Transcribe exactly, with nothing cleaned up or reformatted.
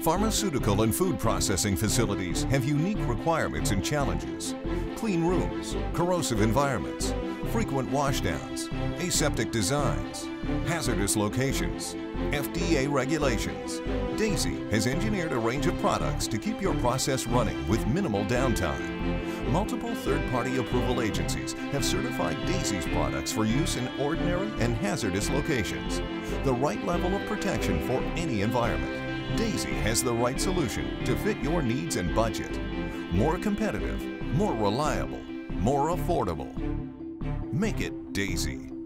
Pharmaceutical and food processing facilities have unique requirements and challenges. Clean rooms, corrosive environments, frequent washdowns, aseptic designs, hazardous locations, F D A regulations. Daisy has engineered a range of products to keep your process running with minimal downtime. Multiple third-party approval agencies have certified Daisy's products for use in ordinary and hazardous locations. The right level of protection for any environment. Daisy has the right solution to fit your needs and budget. More competitive, more reliable, more affordable. Make it Daisy.